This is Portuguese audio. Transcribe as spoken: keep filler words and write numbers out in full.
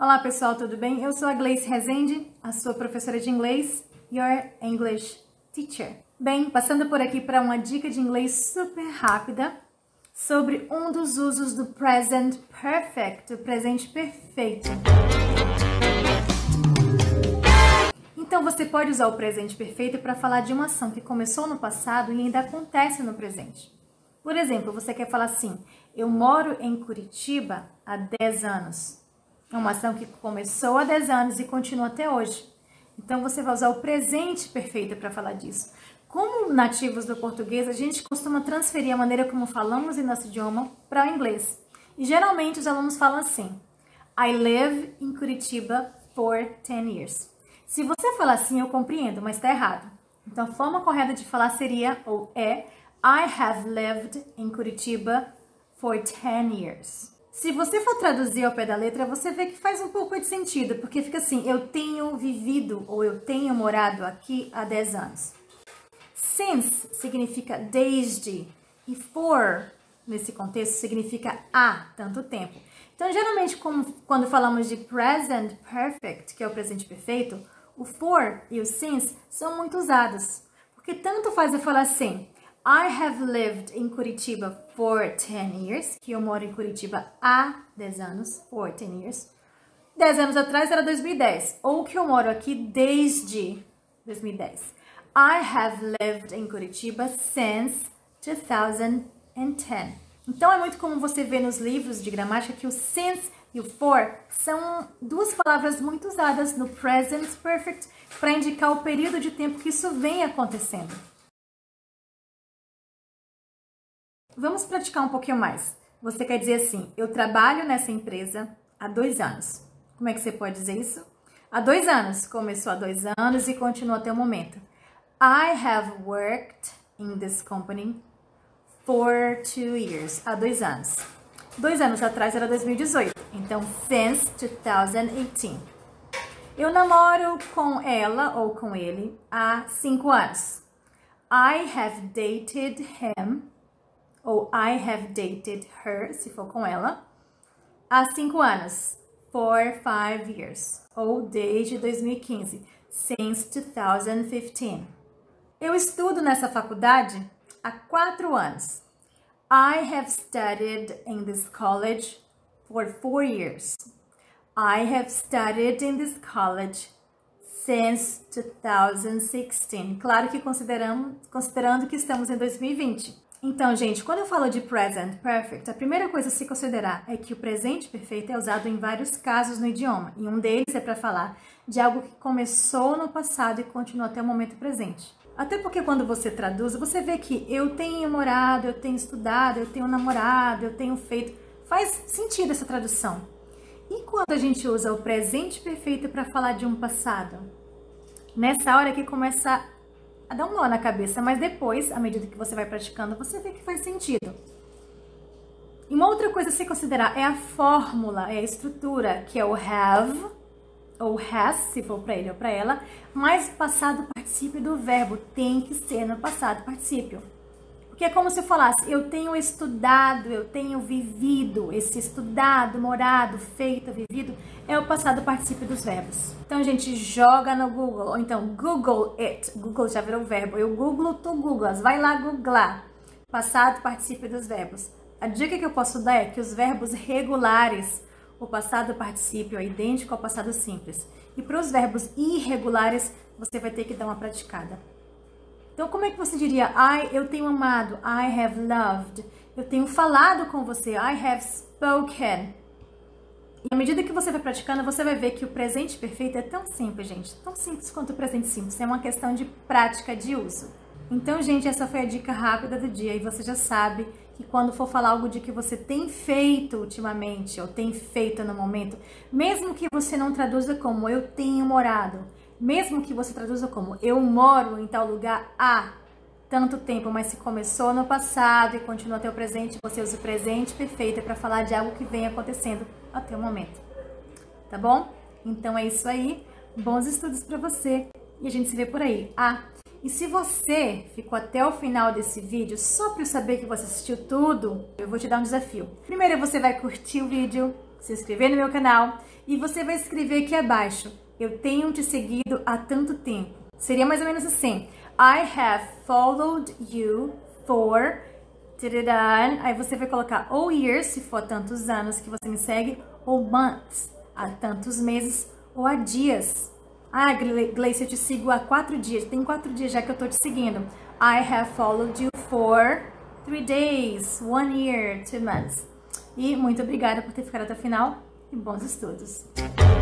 Olá pessoal, tudo bem? Eu sou a Gleyce Rezende, a sua professora de inglês, your English teacher. Bem, passando por aqui para uma dica de inglês super rápida sobre um dos usos do present perfect, o presente perfeito. Então você pode usar o presente perfeito para falar de uma ação que começou no passado e ainda acontece no presente. Por exemplo, você quer falar assim, eu moro em Curitiba há dez anos. É uma ação que começou há dez anos e continua até hoje. Então você vai usar o presente perfeito para falar disso. Como nativos do português, a gente costuma transferir a maneira como falamos em nosso idioma para o inglês. E geralmente os alunos falam assim, I live in Curitiba for ten years. Se você falar assim, eu compreendo, mas está errado. Então a forma correta de falar seria, ou é, I have lived in Curitiba for ten years. Se você for traduzir ao pé da letra, você vê que faz um pouco de sentido, porque fica assim, eu tenho vivido ou eu tenho morado aqui há dez anos. Since significa desde e for, nesse contexto, significa há tanto tempo. Então, geralmente, como, quando falamos de present perfect, que é o presente perfeito, o for e o since são muito usados, porque tanto faz eu falar assim, I have lived in Curitiba for ten years, que eu moro em Curitiba há dez anos, for ten years. dez anos atrás era dois mil e dez, ou que eu moro aqui desde dois mil e dez. I have lived in Curitiba since two thousand ten. Então é muito comum você ver nos livros de gramática que o since e o for são duas palavras muito usadas no present perfect para indicar o período de tempo que isso vem acontecendo. Vamos praticar um pouquinho mais. Você quer dizer assim, eu trabalho nessa empresa há dois anos. Como é que você pode dizer isso? Há dois anos. Começou há dois anos e continua até o momento. I have worked in this company for two years. Há dois anos. Dois anos atrás era dois mil e dezoito. Então, since two thousand eighteen. Eu namoro com ela ou com ele há cinco anos. I have dated him. Ou I have dated her, se for com ela, há cinco anos, for five years, ou desde dois mil e quinze, since two thousand fifteen. Eu estudo nessa faculdade há quatro anos. I have studied in this college for four years. I have studied in this college since two thousand sixteen. Claro que consideramos, considerando que estamos em dois mil e vinte. Então, gente, quando eu falo de present perfect, a primeira coisa a se considerar é que o presente perfeito é usado em vários casos no idioma, e um deles é para falar de algo que começou no passado e continua até o momento presente. Até porque quando você traduz, você vê que eu tenho morado, eu tenho estudado, eu tenho namorado, eu tenho feito... Faz sentido essa tradução. E quando a gente usa o presente perfeito para falar de um passado? Nessa hora que começa a dá um nó na cabeça, mas depois, à medida que você vai praticando, você vê que faz sentido. E uma outra coisa a se considerar é a fórmula, é a estrutura, que é o have, ou has, se for para ele ou para ela, mais o passado particípio do verbo, tem que ser no passado particípio. Porque é como se eu falasse, eu tenho estudado, eu tenho vivido, esse estudado, morado, feito, vivido, é o passado particípio dos verbos. Então, a gente joga no Google, ou então Google it, Google já virou verbo, eu googlo, tu googlas, vai lá googlar, passado particípio dos verbos. A dica que eu posso dar é que os verbos regulares, o passado particípio é idêntico ao passado simples. E para os verbos irregulares, você vai ter que dar uma praticada. Então, como é que você diria, I, eu tenho amado, I have loved, eu tenho falado com você, I have spoken. E à medida que você vai praticando, você vai ver que o presente perfeito é tão simples, gente, tão simples quanto o presente simples, é uma questão de prática de uso. Então, gente, essa foi a dica rápida do dia e você já sabe que quando for falar algo de que você tem feito ultimamente ou tem feito no momento, mesmo que você não traduza como eu tenho morado, mesmo que você traduza como eu moro em tal lugar há tanto tempo, mas se começou no passado e continua até o presente, você usa o presente perfeito para falar de algo que vem acontecendo até o momento. Tá bom? Então é isso aí. Bons estudos para você e a gente se vê por aí. Ah, e se você ficou até o final desse vídeo, só para eu saber que você assistiu tudo, eu vou te dar um desafio. Primeiro você vai curtir o vídeo, se inscrever no meu canal e você vai escrever aqui abaixo, eu tenho te seguido há tanto tempo. Seria mais ou menos assim, I have followed you for, aí você vai colocar ou years, se for tantos anos que você me segue, ou months, há tantos meses, ou há dias. Ah, Gleyce, eu te sigo há quatro dias, tem quatro dias já que eu tô te seguindo. I have followed you for three days, one year, two months. E muito obrigada por ter ficado até o final e bons estudos.